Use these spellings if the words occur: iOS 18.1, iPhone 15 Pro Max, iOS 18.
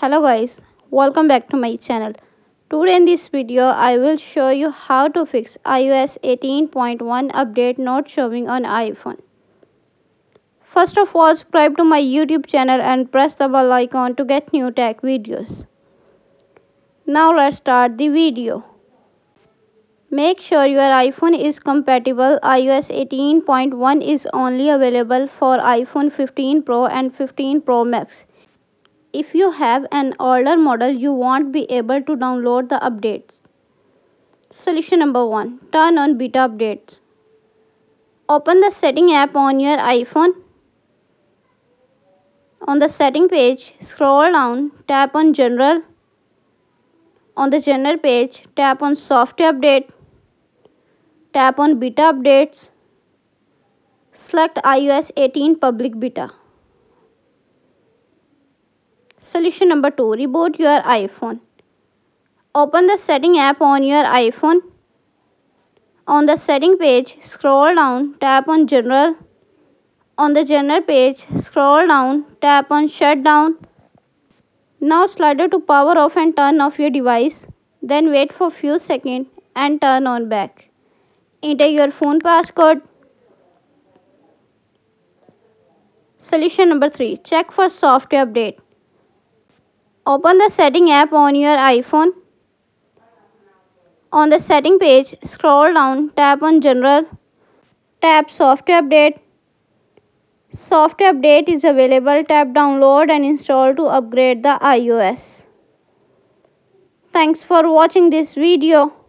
Hello guys, welcome back to my channel. Today in this video I will show you how to fix iOS 18.1 update not showing on iPhone. First of all, subscribe to my YouTube channel and press the bell icon to get new tech videos. Now let's start the video. Make sure your iPhone is compatible. iOS 18.1 is only available for iPhone 15 Pro and 15 Pro Max. If you have an older model, you won't be able to download the updates. Solution number 1. Turn on beta updates. Open the setting app on your iPhone. On the setting page, scroll down, tap on general. On the general page, tap on software update. Tap on beta updates. Select iOS 18 public beta. Solution number 2. Reboot your iPhone. Open the setting app on your iPhone. On the setting page, scroll down, tap on general. On the general page, scroll down, tap on shutdown. Now slide to power off and turn off your device. Then wait for few seconds and turn on back. Enter your phone passcode. Solution number 3. Check for software update. Open the setting app on your iPhone. On the setting page, scroll down, tap on general, tap software update. Software update is available. Tap download and install to upgrade the iOS. Thanks for watching this video.